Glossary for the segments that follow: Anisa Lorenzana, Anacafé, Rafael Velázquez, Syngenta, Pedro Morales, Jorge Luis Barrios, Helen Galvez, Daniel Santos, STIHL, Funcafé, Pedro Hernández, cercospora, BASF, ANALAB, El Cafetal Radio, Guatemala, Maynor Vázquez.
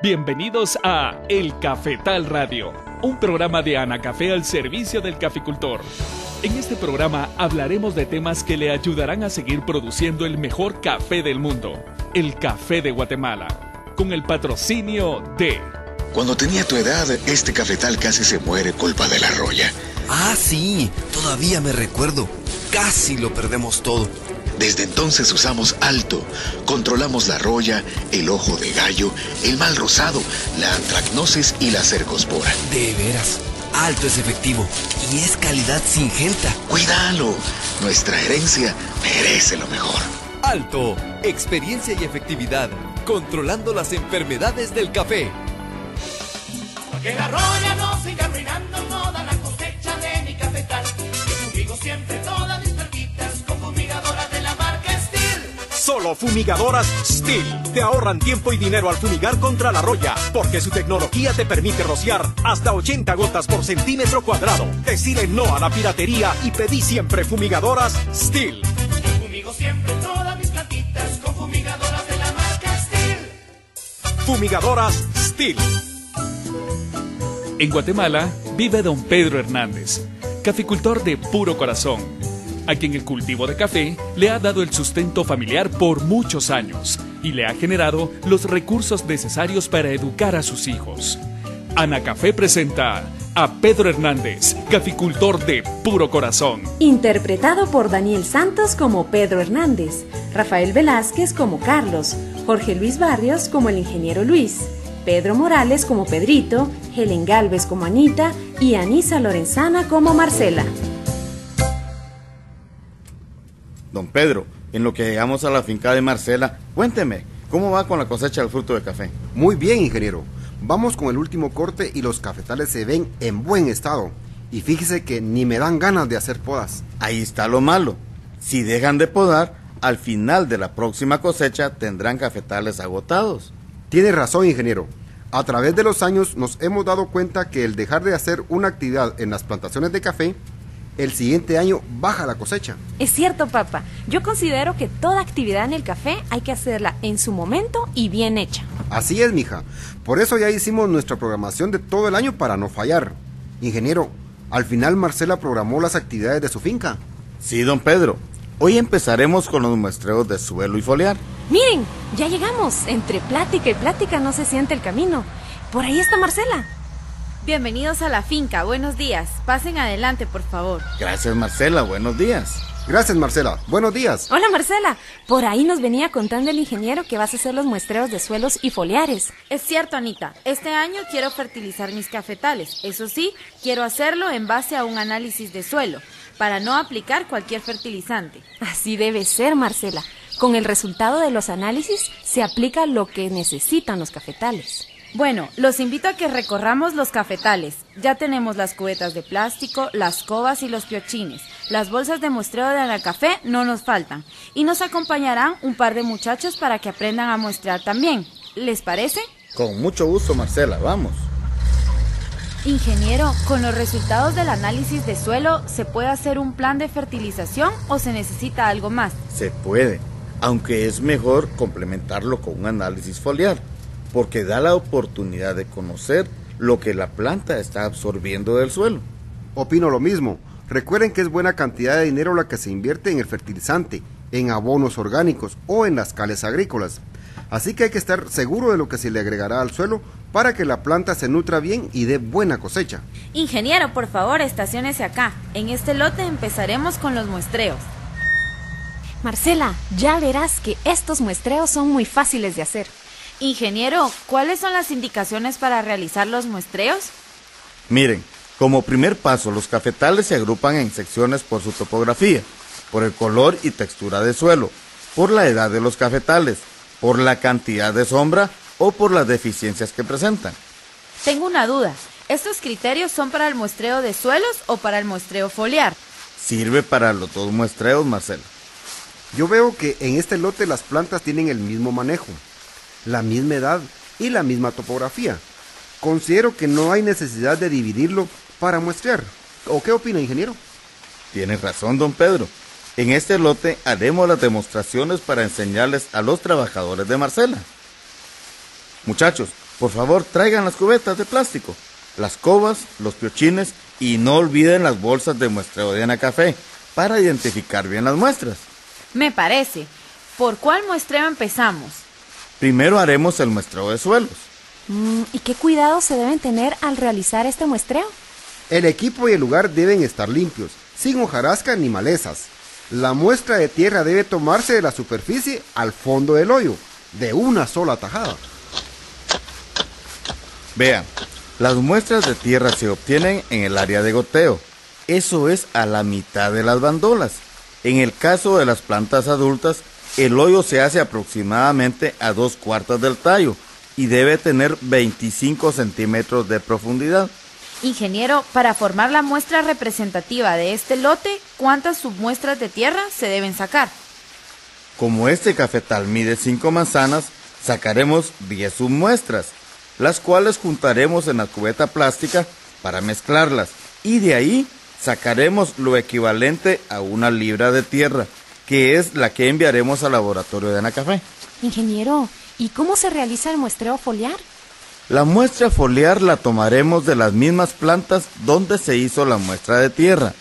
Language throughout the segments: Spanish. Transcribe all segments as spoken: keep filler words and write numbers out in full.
Bienvenidos a El Cafetal Radio, un programa de Anacafé al servicio del caficultor. En este programa hablaremos de temas que le ayudarán a seguir produciendo el mejor café del mundo, el café de Guatemala, con el patrocinio de... Cuando tenía tu edad, este cafetal casi se muere culpa de la roya. Ah, sí, todavía me recuerdo. Casi lo perdemos todo. Desde entonces usamos Alto, controlamos la roya, el ojo de gallo, el mal rosado, la antracnosis y la cercospora. De veras, Alto es efectivo y es calidad Syngenta. ¡Cuídalo! Nuestra herencia merece lo mejor. Alto, experiencia y efectividad, controlando las enfermedades del café. Que la roya no siga arruinando toda la cosecha de mi cafetal. Que fumigo siempre todas mis perquitas con fumigadoras de la marca STIHL. Solo fumigadoras STIHL te ahorran tiempo y dinero al fumigar contra la roya, porque su tecnología te permite rociar hasta ochenta gotas por centímetro cuadrado. Decide no a la piratería y pedí siempre fumigadoras STIHL. Que fumigo siempre todas mis plantitas con fumigadoras de la marca STIHL. Fumigadoras STIHL. En Guatemala vive don Pedro Hernández, caficultor de puro corazón, a quien el cultivo de café le ha dado el sustento familiar por muchos años y le ha generado los recursos necesarios para educar a sus hijos. Anacafé presenta a Pedro Hernández, caficultor de puro corazón. Interpretado por Daniel Santos como Pedro Hernández, Rafael Velázquez como Carlos, Jorge Luis Barrios como el ingeniero Luis, Pedro Morales como Pedrito, Helen Galvez como Anita y Anisa Lorenzana como Marcela. Don Pedro, en lo que llegamos a la finca de Marcela, cuénteme, ¿cómo va con la cosecha del fruto de café? Muy bien, ingeniero. Vamos con el último corte y los cafetales se ven en buen estado. Y fíjese que ni me dan ganas de hacer podas. Ahí está lo malo. Si dejan de podar, al final de la próxima cosecha tendrán cafetales agotados. Tiene razón, ingeniero. A través de los años nos hemos dado cuenta que el dejar de hacer una actividad en las plantaciones de café, el siguiente año baja la cosecha. Es cierto, papá. Yo considero que toda actividad en el café hay que hacerla en su momento y bien hecha. Así es, mija. Por eso ya hicimos nuestra programación de todo el año para no fallar. Ingeniero, al final Marcela programó las actividades de su finca. Sí, don Pedro. Hoy empezaremos con los muestreos de suelo y foliar. Miren, ya llegamos. Entre plática y plática no se siente el camino. Por ahí está Marcela. Bienvenidos a la finca, buenos días. Pasen adelante, por favor. Gracias, Marcela, buenos días. Gracias, Marcela, buenos días. Hola, Marcela. Por ahí nos venía contando el ingeniero que vas a hacer los muestreos de suelos y foliares. Es cierto, Anita. Este año quiero fertilizar mis cafetales. Eso sí, quiero hacerlo en base a un análisis de suelo, para no aplicar cualquier fertilizante. Así debe ser, Marcela. Con el resultado de los análisis se aplica lo que necesitan los cafetales. Bueno, los invito a que recorramos los cafetales. Ya tenemos las cubetas de plástico, las cobas y los piochines. Las bolsas de muestreo de Anacafé no nos faltan. Y nos acompañarán un par de muchachos para que aprendan a muestrear también. ¿Les parece? Con mucho gusto, Marcela, vamos. Ingeniero, ¿con los resultados del análisis de suelo se puede hacer un plan de fertilización o se necesita algo más? Se puede, aunque es mejor complementarlo con un análisis foliar, porque da la oportunidad de conocer lo que la planta está absorbiendo del suelo. Opino lo mismo. Recuerden que es buena cantidad de dinero la que se invierte en el fertilizante, en abonos orgánicos o en las cales agrícolas. Así que hay que estar seguro de lo que se le agregará al suelo para que la planta se nutra bien y dé buena cosecha. Ingeniero, por favor, estaciónese acá. En este lote empezaremos con los muestreos. Marcela, ya verás que estos muestreos son muy fáciles de hacer. Ingeniero, ¿cuáles son las indicaciones para realizar los muestreos? Miren, como primer paso, los cafetales se agrupan en secciones por su topografía, por el color y textura de suelo, por la edad de los cafetales, por la cantidad de sombra o por las deficiencias que presentan. Tengo una duda. ¿Estos criterios son para el muestreo de suelos o para el muestreo foliar? Sirve para los dos muestreos, Marcela. Yo veo que en este lote las plantas tienen el mismo manejo, la misma edad y la misma topografía. Considero que no hay necesidad de dividirlo para muestrear. ¿O qué opina, ingeniero? Tienes razón, don Pedro. En este lote haremos las demostraciones para enseñarles a los trabajadores de Marcela. Muchachos, Por favor, traigan las cubetas de plástico, las cobas, los piochines y no olviden las bolsas de muestreo de Anacafé para identificar bien las muestras. Me parece. ¿Por cuál muestreo empezamos? Primero haremos el muestreo de suelos. Mm, ¿Y qué cuidados se deben tener al realizar este muestreo? El equipo y el lugar deben estar limpios, sin hojarasca ni malezas. La muestra de tierra debe tomarse de la superficie al fondo del hoyo, de una sola tajada. Vean, las muestras de tierra se obtienen en el área de goteo. Eso es a la mitad de las bandolas. En el caso de las plantas adultas, el hoyo se hace aproximadamente a dos cuartas del tallo y debe tener veinticinco centímetros de profundidad. Ingeniero, para formar la muestra representativa de este lote, ¿cuántas submuestras de tierra se deben sacar? Como este cafetal mide cinco manzanas, sacaremos diez submuestras, las cuales juntaremos en la cubeta plástica para mezclarlas, y de ahí sacaremos lo equivalente a una libra de tierra, que es la que enviaremos al laboratorio de Anacafé. Ingeniero, ¿y cómo se realiza el muestreo foliar? La muestra foliar la tomaremos de las mismas plantas donde se hizo la muestra de tierra.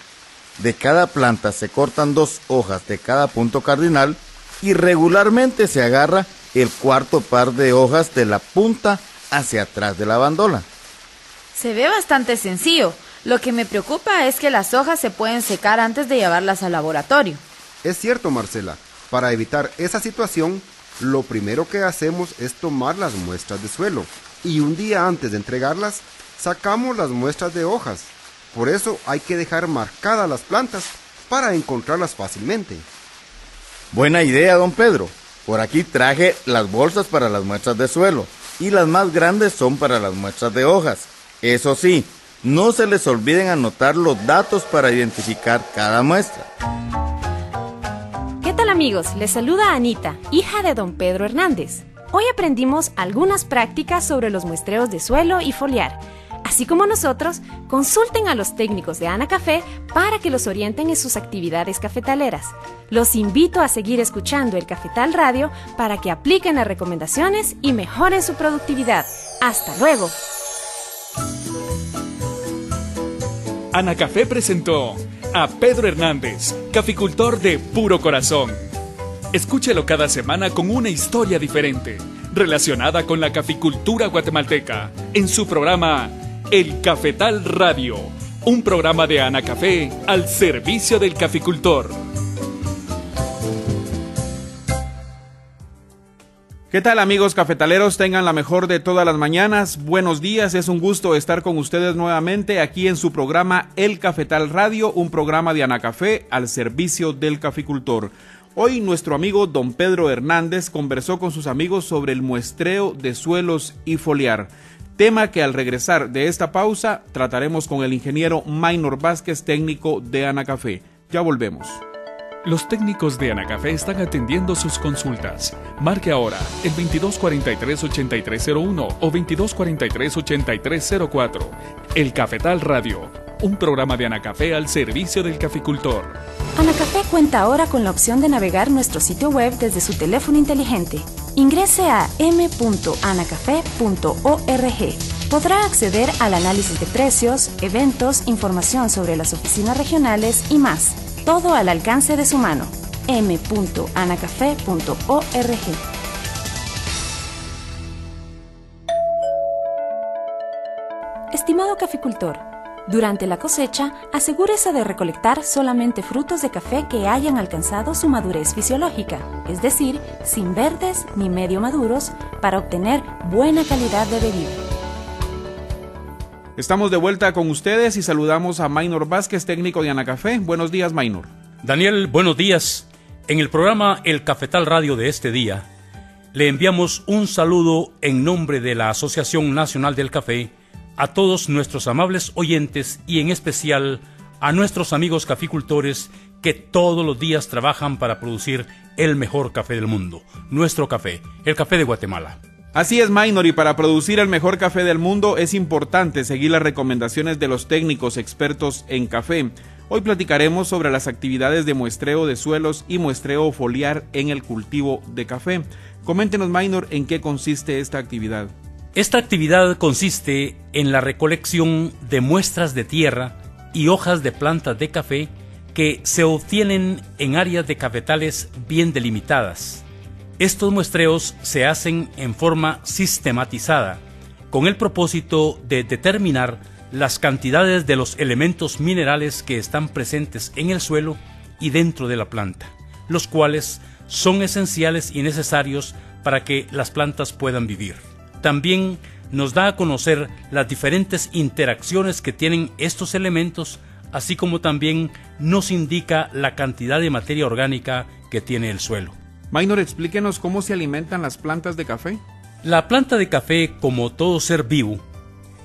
De cada planta se cortan dos hojas de cada punto cardinal y regularmente se agarra el cuarto par de hojas de la punta hacia atrás de la bandola. Se ve bastante sencillo. Lo que me preocupa es que las hojas se pueden secar antes de llevarlas al laboratorio. Es cierto, Marcela. Para evitar esa situación, lo primero que hacemos es tomar las muestras de suelo. Y un día antes de entregarlas, sacamos las muestras de hojas. Por eso hay que dejar marcadas las plantas para encontrarlas fácilmente. Buena idea, don Pedro. Por aquí traje las bolsas para las muestras de suelo y las más grandes son para las muestras de hojas. Eso sí, no se les olviden anotar los datos para identificar cada muestra. ¿Qué tal, amigos? Les saluda Anita, hija de don Pedro Hernández. Hoy aprendimos algunas prácticas sobre los muestreos de suelo y foliar. Así como nosotros, consulten a los técnicos de Anacafé para que los orienten en sus actividades cafetaleras. Los invito a seguir escuchando El Cafetal Radio para que apliquen las recomendaciones y mejoren su productividad. ¡Hasta luego! Anacafé presentó a Pedro Hernández, caficultor de puro corazón. Escúchelo cada semana con una historia diferente, relacionada con la caficultura guatemalteca, en su programa El Cafetal Radio, un programa de Anacafé al servicio del caficultor. ¿Qué tal, amigos cafetaleros? Tengan la mejor de todas las mañanas. Buenos días, es un gusto estar con ustedes nuevamente aquí en su programa El Cafetal Radio, un programa de Anacafé al servicio del caficultor. Hoy nuestro amigo don Pedro Hernández conversó con sus amigos sobre el muestreo de suelos y foliar, tema que al regresar de esta pausa trataremos con el ingeniero Maynor Vázquez, técnico de Anacafé. Ya volvemos. Los técnicos de Anacafé están atendiendo sus consultas. Marque ahora el veintidós cuarenta y tres, ochenta y tres cero uno o veintidós cuarenta y tres, ochenta y tres cero cuatro. El Cafetal Radio. Un programa de Anacafé al servicio del caficultor. Anacafé cuenta ahora con la opción de navegar nuestro sitio web desde su teléfono inteligente. Ingrese a eme punto anacafé punto org. Podrá acceder al análisis de precios, eventos, información sobre las oficinas regionales y más. Todo al alcance de su mano. eme punto anacafé punto org. Estimado caficultor, durante la cosecha, asegúrese de recolectar solamente frutos de café que hayan alcanzado su madurez fisiológica, es decir, sin verdes ni medio maduros, para obtener buena calidad de bebida. Estamos de vuelta con ustedes y saludamos a Maynor Vázquez, técnico de Anacafé. Buenos días, Maynor. Daniel, buenos días. En el programa El Cafetal Radio de este día, le enviamos un saludo en nombre de la Asociación Nacional del Café a todos nuestros amables oyentes y en especial a nuestros amigos caficultores que todos los días trabajan para producir el mejor café del mundo, nuestro café, el café de Guatemala. Así es, Maynor, y para producir el mejor café del mundo es importante seguir las recomendaciones de los técnicos expertos en café. Hoy platicaremos sobre las actividades de muestreo de suelos y muestreo foliar en el cultivo de café. Coméntenos, Maynor, en qué consiste esta actividad. Esta actividad consiste en la recolección de muestras de tierra y hojas de plantas de café que se obtienen en áreas de cafetales bien delimitadas. Estos muestreos se hacen en forma sistematizada, con el propósito de determinar las cantidades de los elementos minerales que están presentes en el suelo y dentro de la planta, los cuales son esenciales y necesarios para que las plantas puedan vivir. También nos da a conocer las diferentes interacciones que tienen estos elementos, así como también nos indica la cantidad de materia orgánica que tiene el suelo. Maynor, explíquenos cómo se alimentan las plantas de café. La planta de café, como todo ser vivo,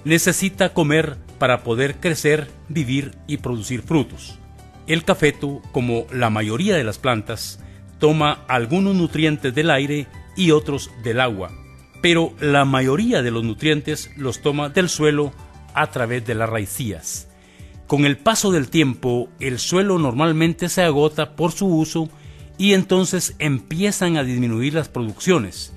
necesita comer para poder crecer, vivir y producir frutos. El cafeto, como la mayoría de las plantas, toma algunos nutrientes del aire y otros del agua, pero la mayoría de los nutrientes los toma del suelo a través de las raicillas. Con el paso del tiempo, el suelo normalmente se agota por su uso y entonces empiezan a disminuir las producciones,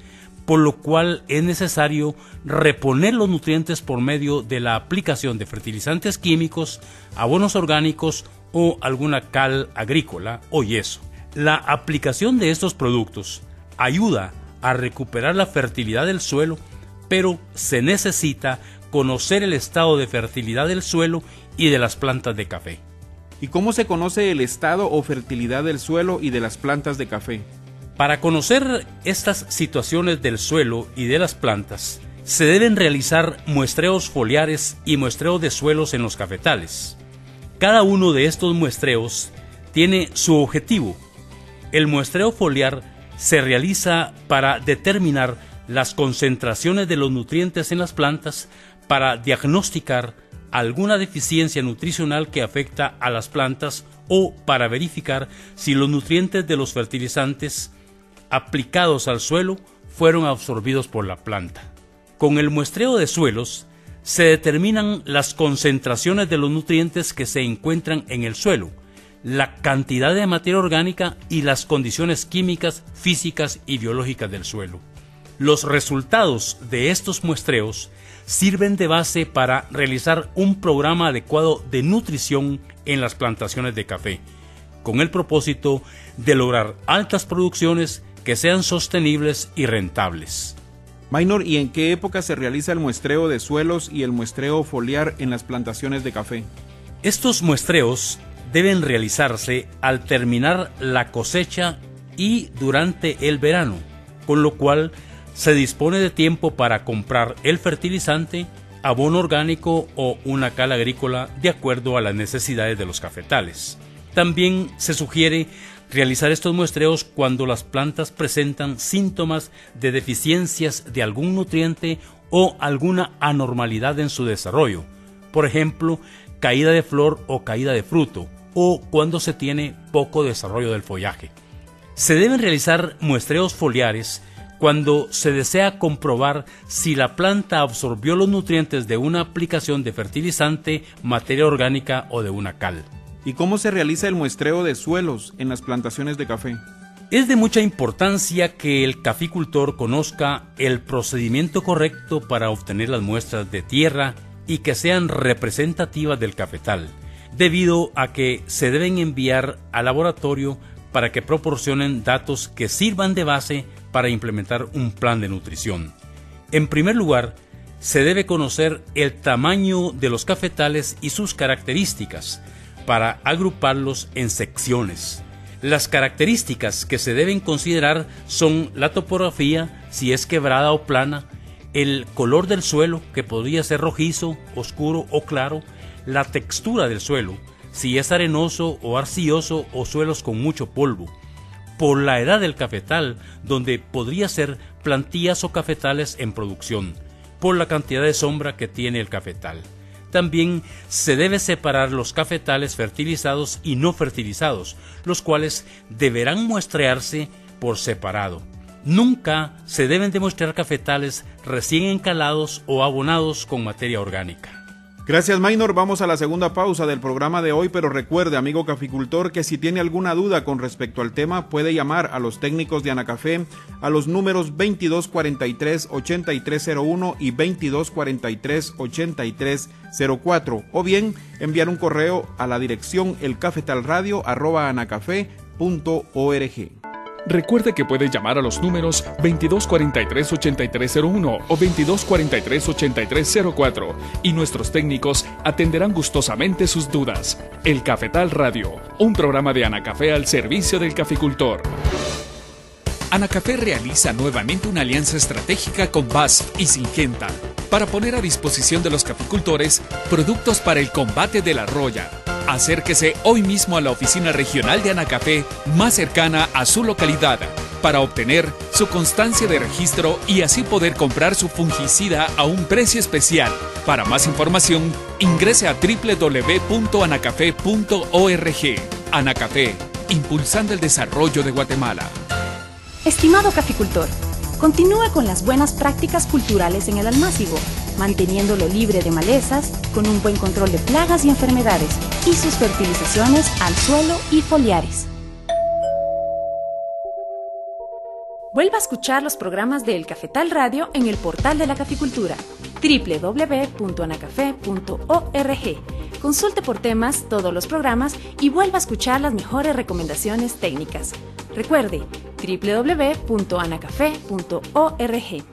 por lo cual es necesario reponer los nutrientes por medio de la aplicación de fertilizantes químicos, abonos orgánicos o alguna cal agrícola o yeso. La aplicación de estos productos ayuda a recuperar la fertilidad del suelo, pero se necesita conocer el estado de fertilidad del suelo y de las plantas de café. ¿Y cómo se conoce el estado o fertilidad del suelo y de las plantas de café? Para conocer estas situaciones del suelo y de las plantas, se deben realizar muestreos foliares y muestreos de suelos en los cafetales. Cada uno de estos muestreos tiene su objetivo. El muestreo foliar se realiza para determinar las concentraciones de los nutrientes en las plantas para diagnosticar alguna deficiencia nutricional que afecta a las plantas o para verificar si los nutrientes de los fertilizantes aplicados al suelo fueron absorbidos por la planta. Con el muestreo de suelos se determinan las concentraciones de los nutrientes que se encuentran en el suelo, la cantidad de materia orgánica y las condiciones químicas, físicas y biológicas del suelo. Los resultados de estos muestreos sirven de base para realizar un programa adecuado de nutrición en las plantaciones de café, con el propósito de lograr altas producciones que sean sostenibles y rentables. Maynor, ¿y en qué época se realiza el muestreo de suelos y el muestreo foliar en las plantaciones de café? Estos muestreos deben realizarse al terminar la cosecha y durante el verano, con lo cual se dispone de tiempo para comprar el fertilizante, abono orgánico o una cal agrícola de acuerdo a las necesidades de los cafetales. También se sugiere realizar estos muestreos cuando las plantas presentan síntomas de deficiencias de algún nutriente o alguna anormalidad en su desarrollo, por ejemplo, caída de flor o caída de fruto, o cuando se tiene poco desarrollo del follaje. Se deben realizar muestreos foliares cuando se desea comprobar si la planta absorbió los nutrientes de una aplicación de fertilizante, materia orgánica o de una cal. ¿Y cómo se realiza el muestreo de suelos en las plantaciones de café? Es de mucha importancia que el caficultor conozca el procedimiento correcto para obtener las muestras de tierra y que sean representativas del cafetal, debido a que se deben enviar al laboratorio para que proporcionen datos que sirvan de base para implementar un plan de nutrición. En primer lugar, se debe conocer el tamaño de los cafetales y sus características para agruparlos en secciones. Las características que se deben considerar son la topografía, si es quebrada o plana, el color del suelo, que podría ser rojizo, oscuro o claro, la textura del suelo, si es arenoso o arcilloso o suelos con mucho polvo, por la edad del cafetal, donde podría ser plantías o cafetales en producción, por la cantidad de sombra que tiene el cafetal. También se debe separar los cafetales fertilizados y no fertilizados, los cuales deberán muestrearse por separado. Nunca se deben de muestrear cafetales recién encalados o abonados con materia orgánica. Gracias, Maynor. Vamos a la segunda pausa del programa de hoy, pero recuerde, amigo caficultor, que si tiene alguna duda con respecto al tema, puede llamar a los técnicos de Anacafé a los números veintidós cuarenta y tres, ochenta y tres cero uno y veintidós cuarenta y tres, ochenta y tres cero cuatro, o bien enviar un correo a la dirección elcafetalradio arroba anacafé punto org. Recuerde que puede llamar a los números veintidós cuarenta y tres, ochenta y tres cero uno o veintidós cuarenta y tres, ochenta y tres cero cuatro y nuestros técnicos atenderán gustosamente sus dudas. El Cafetal Radio, un programa de Anacafé al servicio del caficultor. Anacafé realiza nuevamente una alianza estratégica con B A S F y Syngenta para poner a disposición de los caficultores productos para el combate de la roya. Acérquese hoy mismo a la oficina regional de Anacafé más cercana a su localidad para obtener su constancia de registro y así poder comprar su fungicida a un precio especial. Para más información, ingrese a doble u doble u doble u punto anacafé punto org. Anacafé, impulsando el desarrollo de Guatemala. Estimado caficultor, continúe con las buenas prácticas culturales en el almácigo, manteniéndolo libre de malezas, con un buen control de plagas y enfermedades, y sus fertilizaciones al suelo y foliares. Vuelva a escuchar los programas de El Cafetal Radio en el portal de la caficultura, doble u doble u doble u punto anacafé punto org. Consulte por temas todos los programas y vuelva a escuchar las mejores recomendaciones técnicas. Recuerde, doble u doble u doble u punto anacafé punto org.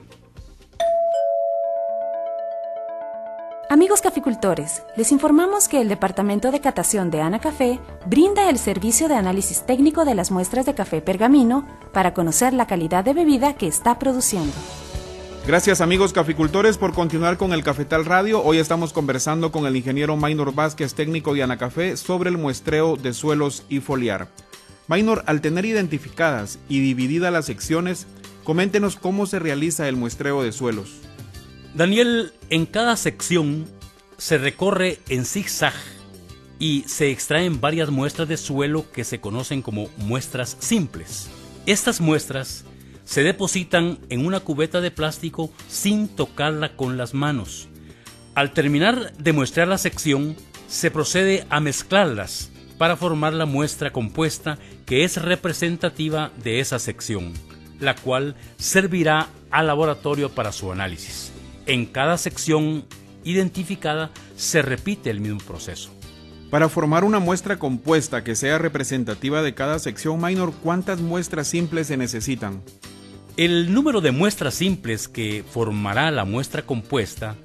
Amigos caficultores, les informamos que el Departamento de Catación de Anacafé brinda el servicio de análisis técnico de las muestras de café pergamino para conocer la calidad de bebida que está produciendo. Gracias, amigos caficultores, por continuar con El Cafetal Radio. Hoy estamos conversando con el ingeniero Maynor Vázquez, técnico de Anacafé, sobre el muestreo de suelos y foliar. Maynor, al tener identificadas y divididas las secciones, coméntenos cómo se realiza el muestreo de suelos. Daniel, en cada sección se recorre en zigzag y se extraen varias muestras de suelo que se conocen como muestras simples. Estas muestras se depositan en una cubeta de plástico sin tocarla con las manos. Al terminar de muestrear la sección, se procede a mezclarlas para formar la muestra compuesta que es representativa de esa sección, la cual servirá al laboratorio para su análisis. En cada sección identificada se repite el mismo proceso. Para formar una muestra compuesta que sea representativa de cada sección, Maynor, ¿cuántas muestras simples se necesitan? El número de muestras simples que formará la muestra compuesta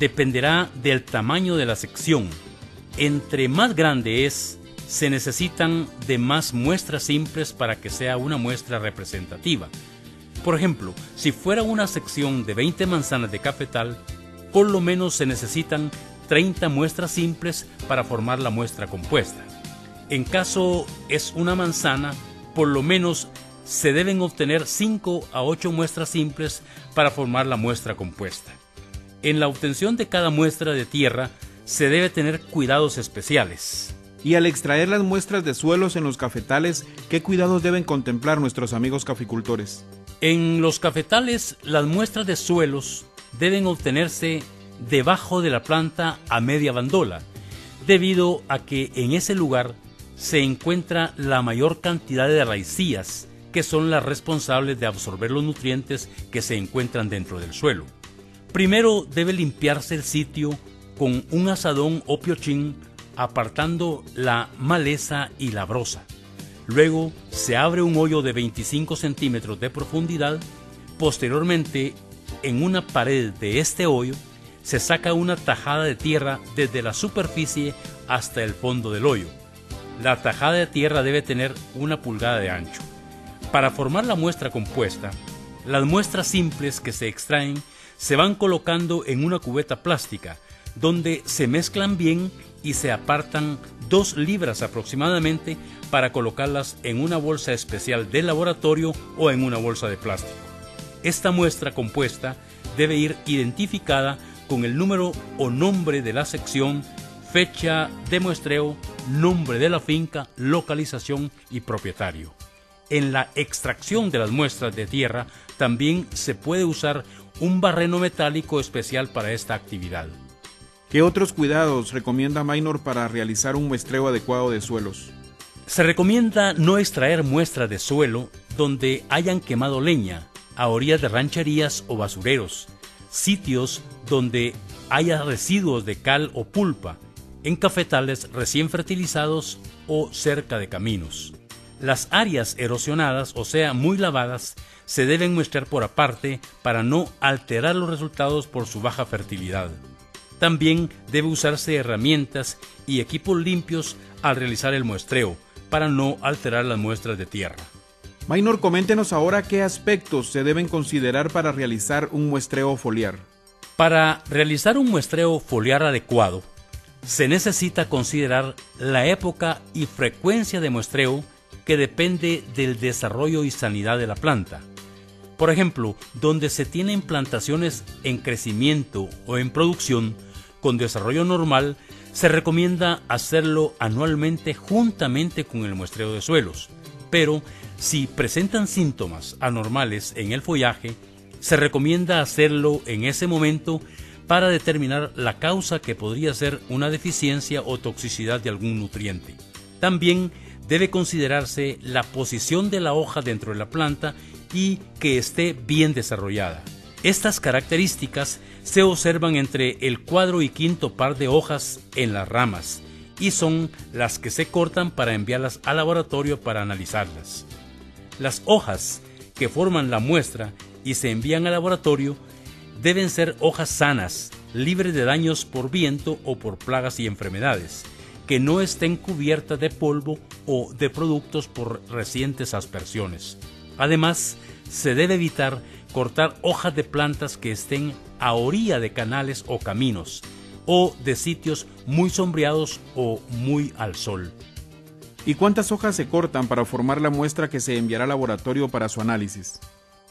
dependerá del tamaño de la sección. Entre más grande es, se necesitan de más muestras simples para que sea una muestra representativa. Por ejemplo, si fuera una sección de veinte manzanas de cafetal, por lo menos se necesitan treinta muestras simples para formar la muestra compuesta. En caso es una manzana, por lo menos se deben obtener cinco a ocho muestras simples para formar la muestra compuesta. En la obtención de cada muestra de tierra se debe tener cuidados especiales. Y al extraer las muestras de suelos en los cafetales, ¿qué cuidados deben contemplar nuestros amigos caficultores? En los cafetales, las muestras de suelos deben obtenerse debajo de la planta a media bandola, debido a que en ese lugar se encuentra la mayor cantidad de raicillas, que son las responsables de absorber los nutrientes que se encuentran dentro del suelo. Primero debe limpiarse el sitio con un azadón o piochín, apartando la maleza y la brosa. Luego se abre un hoyo de veinticinco centímetros de profundidad. Posteriormente, en una pared de este hoyo, se saca una tajada de tierra desde la superficie hasta el fondo del hoyo. La tajada de tierra debe tener una pulgada de ancho. Para formar la muestra compuesta, las muestras simples que se extraen se van colocando en una cubeta plástica, donde se mezclan bien y se apartan dos libras aproximadamente para colocarlas en una bolsa especial de laboratorio o en una bolsa de plástico. Esta muestra compuesta debe ir identificada con el número o nombre de la sección, fecha de muestreo, nombre de la finca, localización y propietario. En la extracción de las muestras de tierra también se puede usar un barreno metálico especial para esta actividad. ¿Qué otros cuidados recomienda Maynor para realizar un muestreo adecuado de suelos? Se recomienda no extraer muestras de suelo donde hayan quemado leña, a orillas de rancherías o basureros, sitios donde haya residuos de cal o pulpa, en cafetales recién fertilizados o cerca de caminos. Las áreas erosionadas, o sea, muy lavadas, se deben muestrear por aparte para no alterar los resultados por su baja fertilidad. También debe usarse herramientas y equipos limpios al realizar el muestreo, para no alterar las muestras de tierra. Maynor, coméntenos ahora qué aspectos se deben considerar para realizar un muestreo foliar. Para realizar un muestreo foliar adecuado, se necesita considerar la época y frecuencia de muestreo, que depende del desarrollo y sanidad de la planta. Por ejemplo, donde se tienen plantaciones en crecimiento o en producción con desarrollo normal, se recomienda hacerlo anualmente juntamente con el muestreo de suelos. Pero si presentan síntomas anormales en el follaje, se recomienda hacerlo en ese momento para determinar la causa, que podría ser una deficiencia o toxicidad de algún nutriente. También debe considerarse la posición de la hoja dentro de la planta y que esté bien desarrollada. Estas características se observan entre el cuadro y quinto par de hojas en las ramas, y son las que se cortan para enviarlas al laboratorio para analizarlas. Las hojas que forman la muestra y se envían al laboratorio deben ser hojas sanas, libres de daños por viento o por plagas y enfermedades, que no estén cubiertas de polvo o de productos por recientes aspersiones. Además, se debe evitar cortar hojas de plantas que estén a orilla de canales o caminos, o de sitios muy sombreados o muy al sol. ¿Y cuántas hojas se cortan para formar la muestra que se enviará al laboratorio para su análisis?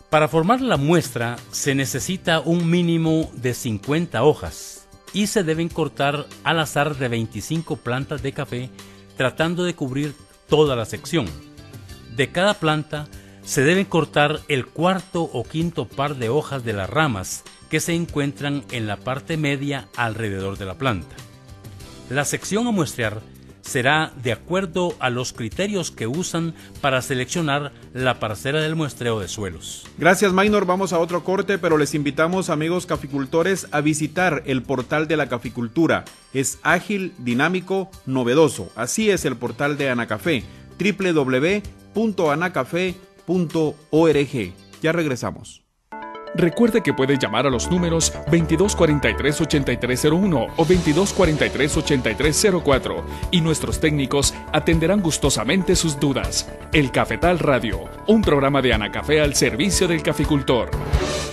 Para formar la muestra se necesita un mínimo de cincuenta hojas, y se deben cortar al azar de veinticinco plantas de café, tratando de cubrir toda la sección. De cada planta se deben cortar el cuarto o quinto par de hojas de las ramas, que se encuentran en la parte media alrededor de la planta. La sección a muestrear será de acuerdo a los criterios que usan para seleccionar la parcela del muestreo de suelos. Gracias, Maynor. Vamos a otro corte, pero les invitamos, amigos caficultores, a visitar el portal de la caficultura. Es ágil, dinámico, novedoso. Así es el portal de Anacafé, doble u doble u doble u punto anacafé punto org. Ya regresamos. Recuerde que puede llamar a los números veintidós cuarenta y tres ochenta y tres cero uno o veintidós cuarenta y tres ochenta y tres cero cuatro y nuestros técnicos atenderán gustosamente sus dudas. El Cafetal Radio, un programa de Anacafé al servicio del caficultor.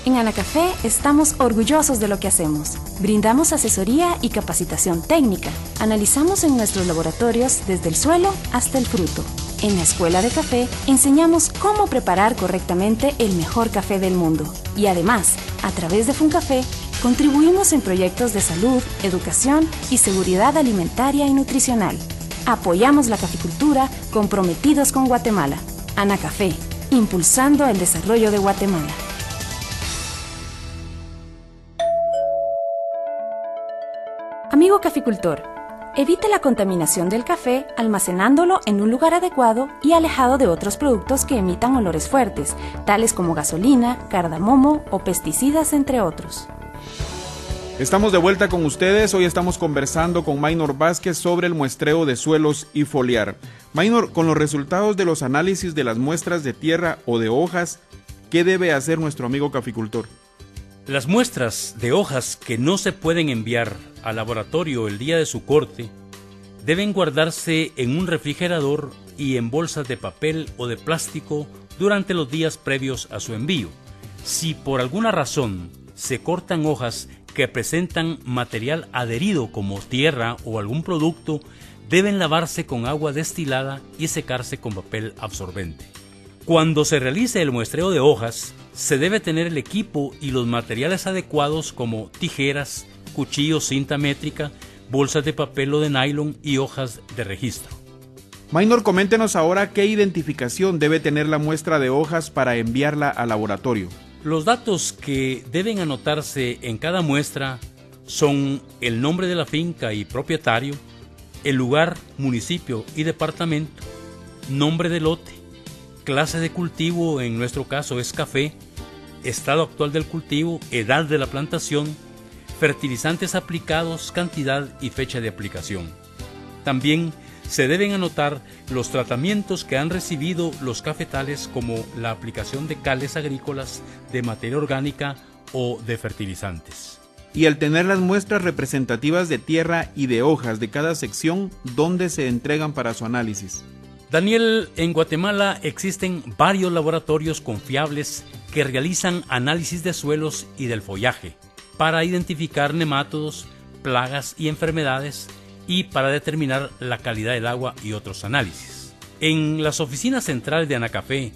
En Anacafé estamos orgullosos de lo que hacemos. Brindamos asesoría y capacitación técnica. Analizamos en nuestros laboratorios desde el suelo hasta el fruto. En la Escuela de Café enseñamos cómo preparar correctamente el mejor café del mundo. Y además, a través de Funcafé, contribuimos en proyectos de salud, educación y seguridad alimentaria y nutricional. Apoyamos la caficultura, comprometidos con Guatemala. Anacafé, impulsando el desarrollo de Guatemala. Amigo caficultor, evite la contaminación del café almacenándolo en un lugar adecuado y alejado de otros productos que emitan olores fuertes, tales como gasolina, cardamomo o pesticidas, entre otros. Estamos de vuelta con ustedes. Hoy estamos conversando con Maynor Vázquez sobre el muestreo de suelos y foliar. Maynor, con los resultados de los análisis de las muestras de tierra o de hojas, ¿qué debe hacer nuestro amigo caficultor? Las muestras de hojas que no se pueden enviar al laboratorio el día de su corte deben guardarse en un refrigerador y en bolsas de papel o de plástico durante los días previos a su envío. Si por alguna razón se cortan hojas que presentan material adherido como tierra o algún producto, deben lavarse con agua destilada y secarse con papel absorbente. Cuando se realice el muestreo de hojas, se debe tener el equipo y los materiales adecuados, como tijeras, cuchillos, cinta métrica, bolsas de papel o de nylon y hojas de registro. Maynor, coméntenos ahora qué identificación debe tener la muestra de hojas para enviarla al laboratorio. Los datos que deben anotarse en cada muestra son el nombre de la finca y propietario, el lugar, municipio y departamento, nombre de lote, clase de cultivo, en nuestro caso es café, estado actual del cultivo, edad de la plantación, fertilizantes aplicados, cantidad y fecha de aplicación. También se deben anotar los tratamientos que han recibido los cafetales, como la aplicación de cales agrícolas, de materia orgánica o de fertilizantes. Y al tener las muestras representativas de tierra y de hojas de cada sección, ¿dónde se entregan para su análisis? Daniel, en Guatemala existen varios laboratorios confiables que realizan análisis de suelos y del follaje para identificar nemátodos, plagas y enfermedades, y para determinar la calidad del agua y otros análisis. En las oficinas centrales de Anacafé,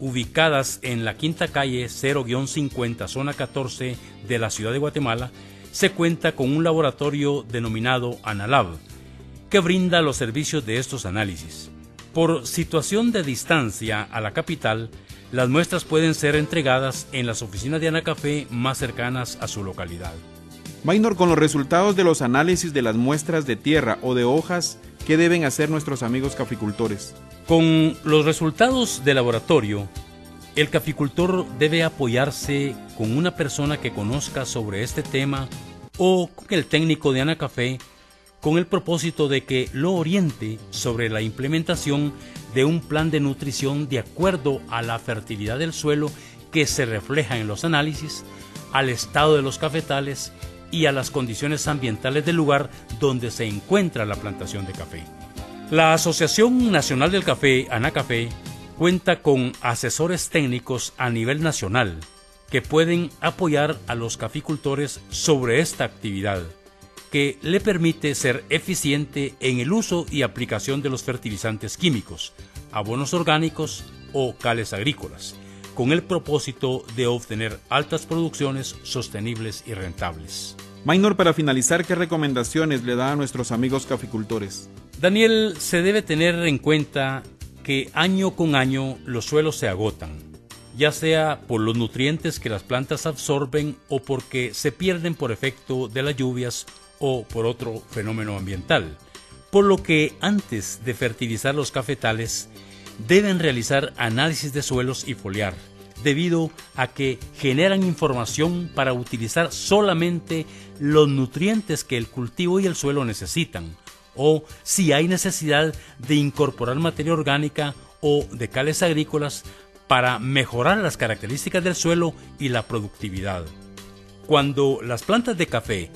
ubicadas en la Quinta Calle cero cincuenta, zona catorce de la ciudad de Guatemala, se cuenta con un laboratorio denominado ANALAB, que brinda los servicios de estos análisis. Por situación de distancia a la capital, las muestras pueden ser entregadas en las oficinas de Anacafé más cercanas a su localidad. Maynor, con los resultados de los análisis de las muestras de tierra o de hojas, ¿qué deben hacer nuestros amigos caficultores? Con los resultados de laboratorio, el caficultor debe apoyarse con una persona que conozca sobre este tema o con el técnico de Anacafé, con el propósito de que lo oriente sobre la implementación de un plan de nutrición de acuerdo a la fertilidad del suelo que se refleja en los análisis, al estado de los cafetales y a las condiciones ambientales del lugar donde se encuentra la plantación de café. La Asociación Nacional del Café, Anacafé, cuenta con asesores técnicos a nivel nacional que pueden apoyar a los caficultores sobre esta actividad, que le permite ser eficiente en el uso y aplicación de los fertilizantes químicos, abonos orgánicos o cales agrícolas, con el propósito de obtener altas producciones sostenibles y rentables. Maynor, para finalizar, ¿qué recomendaciones le da a nuestros amigos caficultores? Daniel, se debe tener en cuenta que año con año los suelos se agotan, ya sea por los nutrientes que las plantas absorben o porque se pierden por efecto de las lluvias o por otro fenómeno ambiental. Por lo que antes de fertilizar los cafetales, deben realizar análisis de suelos y foliar, debido a que generan información para utilizar solamente los nutrientes que el cultivo y el suelo necesitan, o si hay necesidad de incorporar materia orgánica o de cales agrícolas para mejorar las características del suelo y la productividad. Cuando las plantas de café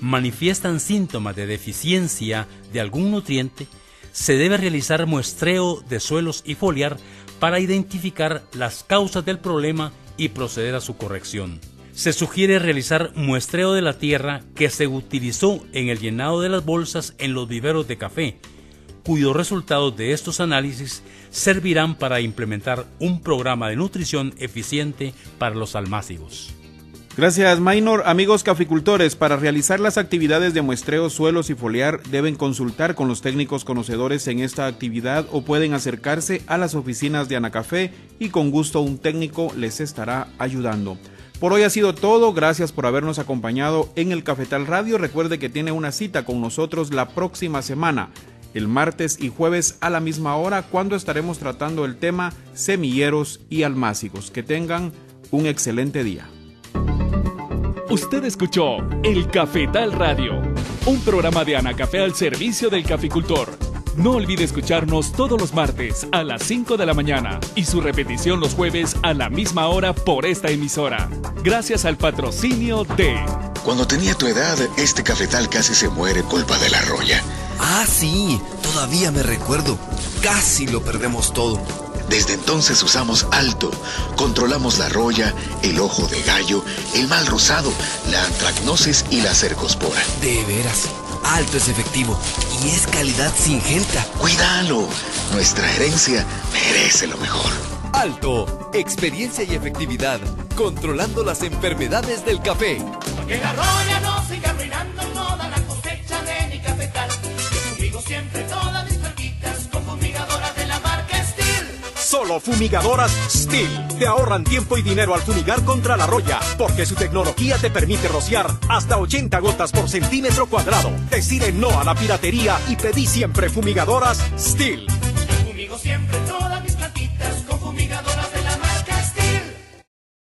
manifiestan síntomas de deficiencia de algún nutriente, se debe realizar muestreo de suelos y foliar para identificar las causas del problema y proceder a su corrección. Se sugiere realizar muestreo de la tierra que se utilizó en el llenado de las bolsas en los viveros de café, cuyos resultados de estos análisis servirán para implementar un programa de nutrición eficiente para los almácigos. Gracias, Maynor. Amigos caficultores, para realizar las actividades de muestreo, suelos y foliar, deben consultar con los técnicos conocedores en esta actividad o pueden acercarse a las oficinas de Anacafé y con gusto un técnico les estará ayudando. Por hoy ha sido todo. Gracias por habernos acompañado en El Cafetal Radio. Recuerde que tiene una cita con nosotros la próxima semana, el martes y jueves a la misma hora, cuando estaremos tratando el tema semilleros y almácigos. Que tengan un excelente día. Usted escuchó El Cafetal Radio, un programa de Anacafé al servicio del caficultor. No olvide escucharnos todos los martes a las cinco de la mañana y su repetición los jueves a la misma hora por esta emisora. Gracias al patrocinio de... Cuando tenía tu edad, este cafetal casi se muere culpa de la roya. Ah, sí, todavía me recuerdo. Casi lo perdemos todo. Desde entonces usamos Alto, controlamos la roya, el ojo de gallo, el mal rosado, la antracnosis y la cercospora. De veras, Alto es efectivo y es calidad Syngenta. ¡Cuídalo! Nuestra herencia merece lo mejor. Alto, experiencia y efectividad, controlando las enfermedades del café. Que la roya no siga arruinando toda la cosecha de mi cafetal. Que conmigo siempre todas mis marquitas con fumigadoras de la marca STIHL. Solo fumigadoras STIHL. productos te ahorran tiempo y dinero al fumigar contra la roya, porque su tecnología te permite rociar hasta ochenta gotas por centímetro cuadrado. Decide no a la piratería y pedí siempre fumigadoras S T I H L.